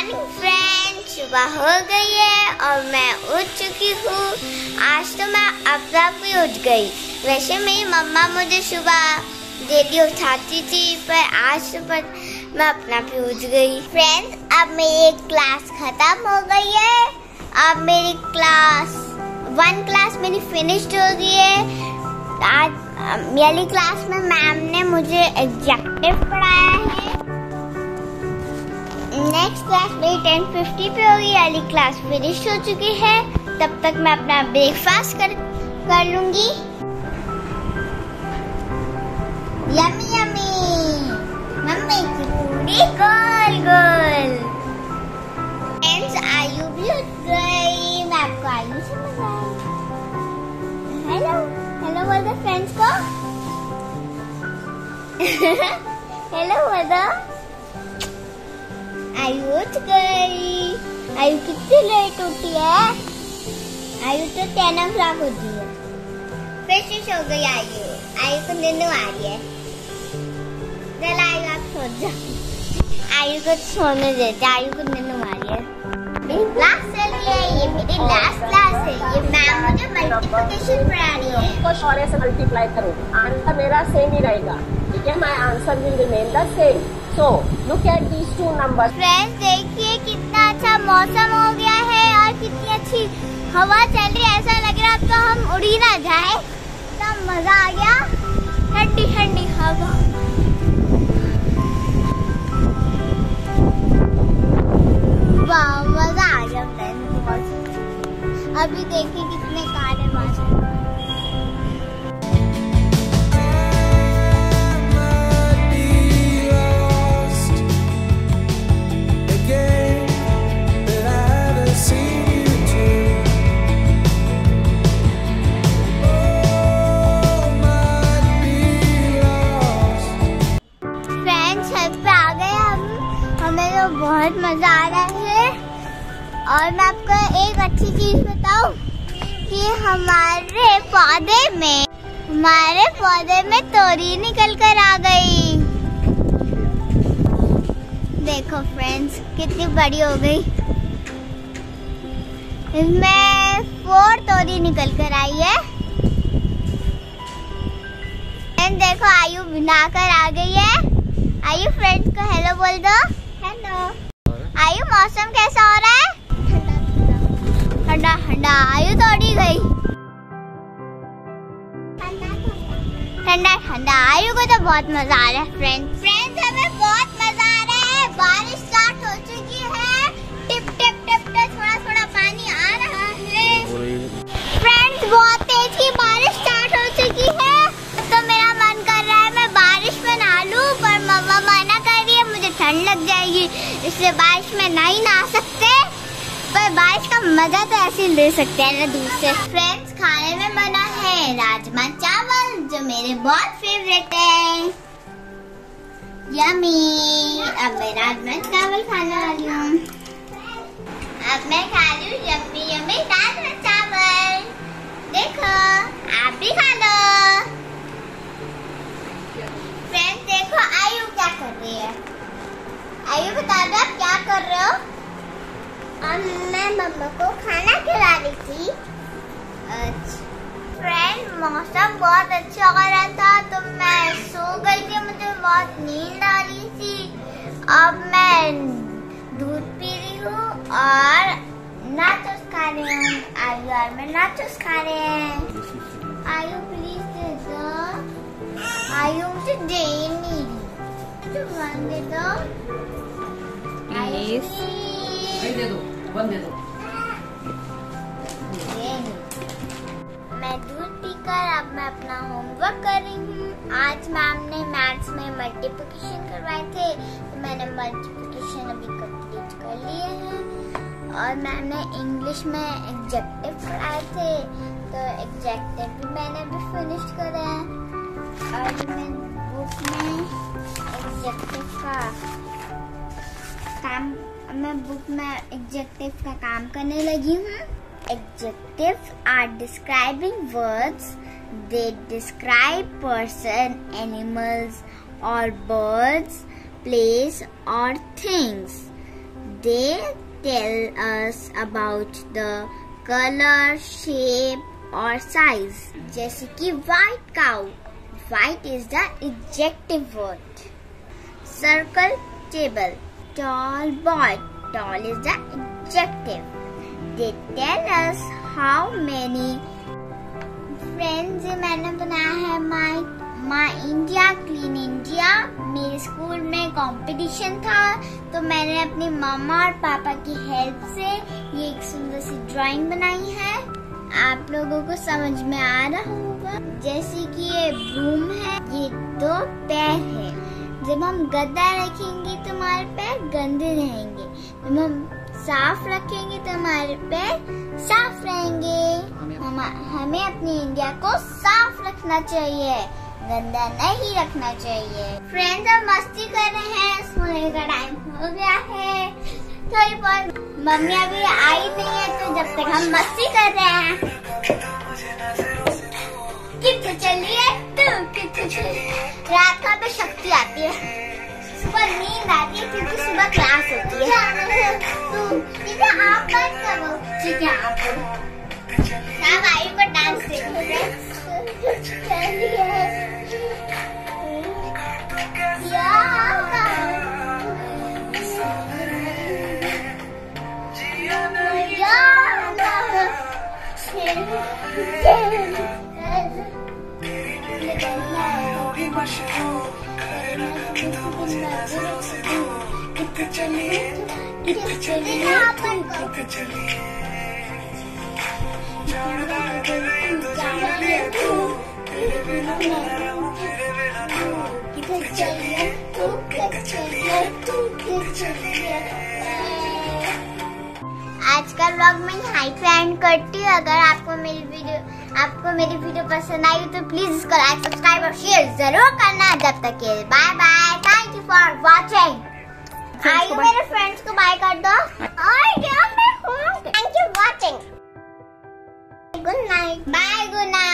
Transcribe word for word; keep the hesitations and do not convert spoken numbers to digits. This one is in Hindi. मॉर्निंग फ्रेंड, सुबह हो गई है और मैं उठ चुकी हूँ। आज तो मैं अपने आप ही उठ गई। वैसे मेरी मम्मा मुझे सुबह डेली उठाती थी, पर आज सुबह मैं अपने आप ही उठ गई। फ्रेंड्स, अब मेरी क्लास ख़त्म हो गई है। अब मेरी क्लास वन क्लास मेरी फिनिश्ड हो गई है। आज मेरी क्लास में मैम ने मुझे एडजेक्टिव पढ़ाया है। नेक्स्ट क्लास मेरी टेन फिफ्टी पे होगी। अगली क्लास फिनिश हो चुकी है। तब तक मैं अपना ब्रेकफास्ट कर कर लूँगी। यम्मी यम्मी मम्मी की पूरी गोल गोल। फ्रेंड्स, आयु भी उठ गई। मैं आपको आयु से बताऊँ। हेलो हेलो बोल दो फ्रेंड्स को। हेलो बोल दो। आयु उठ गई। आयु कितनी लेट उठी है। आयु तो टेन ओ क्लॉक उठी है। फ्रेश हो गई आयु। आयु को नींद आ रही है। चल आयु, आप सो जाओ। आयु को सोने देते। आयु को नींद आ रही है। मेरी क्लास चल रही है। ये मेरी लास्ट क्लास है। ये मैम मुझे मल्टीप्लिकेशन पढ़ा रही है। कुछ और ऐसे मल्टीप्लाई करो, आंसर मेरा सेम ही रहेगा। ठीक है, my answer will remain the same. So, look at these two numbers. Friends, देखिए कितना अच्छा मौसम हो गया है और कितनी अच्छी हवा चल रही है। ऐसा लग रहा है तो हम उड़ी ना जाए। इतना मजा आ गया, ठंडी ठंडी हवा। वाह, मजा आ गया फ्रेंड्स। अभी देखिए कितने काले बादल। बहुत मजा आ रहा है। और मैं आपको एक अच्छी चीज बताऊं कि हमारे पौधे में हमारे पौधे में तोरी निकल कर आ गई। देखो फ्रेंड्स, कितनी बड़ी हो गई। इसमें फोर तोरी निकल कर आई है। एंड देखो आयु बना कर आ गई है। आयु फ्रेंड्स को हेलो बोल दो। हेलो आयु, मौसम कैसा हो रहा है? ठंडा ठंडा। आयु तोड़ी गई। ठंडा ठंडा। आयु को तो बहुत मजा आ रहा है। फ्रेंड्स फ्रेंड्स हमें बहुत मजा आ रहा है। बारिश स्टार्ट हो चुकी है। टिप टिप टिप टिप थोड़ा थोड़ा पानी आ रहा है। फ्रेंड्स, बहुत तेज की बारिश स्टार्ट हो चुकी है। तो मेरा मन कर रहा है मैं बारिश में नहा लूं, पर मम्मा मना कर रही है, मुझे ठंड लग जाएगी, इसलिए बारिश में नहीं नहा सकते। पर बारिश का मजा तो ऐसे ही ले सकते हैं ना दूर से। फ्रेंड्स, खाने में बना है राजमा चावल, जो मेरे बहुत फेवरेट है। यम्मी। अब मैं राजमा चावल खाने वाली हूँ। अब मैं खा रही हूँ यम्मी यम्मी राजमा चावल। देखो, आप भी खा लो। फ्रेंड्स, देखो आयु क्या कर रही है। आयु, बता दो आप क्या कर रहे हो? अब मैं मम्मा को खाना खिला रही थी। अच्छा। फ्रेंड, मौसम बहुत अच्छा हो रहा था तो मैं सो गई थी। मुझे बहुत नींद आ रही थी। अब मैं दूध पी रही हूँ और नाचोस खा रही हूँ। आयु और मैं नाचोस खा रहे हैं। आयु प्लीज दे दो। आयु मुझे दे नहीं तो वन दे दो। Please. दे दो, बन दे दो। मैं दूध पीकर अब मैं अपना होमवर्क कर रही हूँ। आज मैम ने मैथ्स में मल्टीप्लिकेशन करवाए थे, तो मैंने मल्टीप्लिकेशन अभी कंप्लीट कर लिए हैं। और मैम ने इंग्लिश में एडजेक्टिव पढ़ाए थे, तो एडजेक्टिव भी मैंने भी फिनिश करा है। और मैं बुक में एडजेक्टिव का काम मैं बुक में एडजेक्टिव का काम करने लगी हूँ। Adjectives are describing words. They describe person, animals और बर्ड्स, प्लेस और things. They tell us about the color, shape or size. जैसे कि white cow. White is the adjective word. Circle table. Tall boy. Tall is the adjective. They tell us how many friends मैंने बनाया है my my India clean India. मेरे स्कूल में कंपटीशन था तो मैंने अपनी मामा और पापा की हेल्प से ये एक सुंदर सी ड्राइंग बनाई है. आप लोगों को समझ में आ रहा होगा. जैसे कि ये ब्रूम है, ये दो पैर है. जब हम गद्दा रखेंगे तो हमारे पैर गंदे रहेंगे. जब हम साफ रखेंगे तो हमारे पैर साफ रहेंगे. हम हमें अपनी इंडिया को साफ रखना चाहिए, गंदा नहीं रखना चाहिए. फ्रेंड्स अब मस्ती कर रहे हैं, सोने का टाइम हो गया है. थोड़ी बहुत मम्मी अभी आई नहीं है तो जब तक हम मस्ती कर रहे हैं कितने चलिए तो कितने रात को भी शक्ति आती है, सुबह नींद आती है क्योंकि सुबह क्लास होती है. तो ठीक है आप बात करो, ठीक है आप सब आई को डांस देखो. आज का व्लॉग मैं यहाँ पे एंड करती हूँ. अगर आपको मेरी वीडियो आपको मेरी वीडियो पसंद आई तो प्लीज इसको लाइक, सब्सक्राइब और शेयर जरूर करना. जब तक के bye bye. Thank you for watching. आइए मेरे फ्रेंड्स को बाय कर दो. और thank you watching. Good night. Bye. Good night.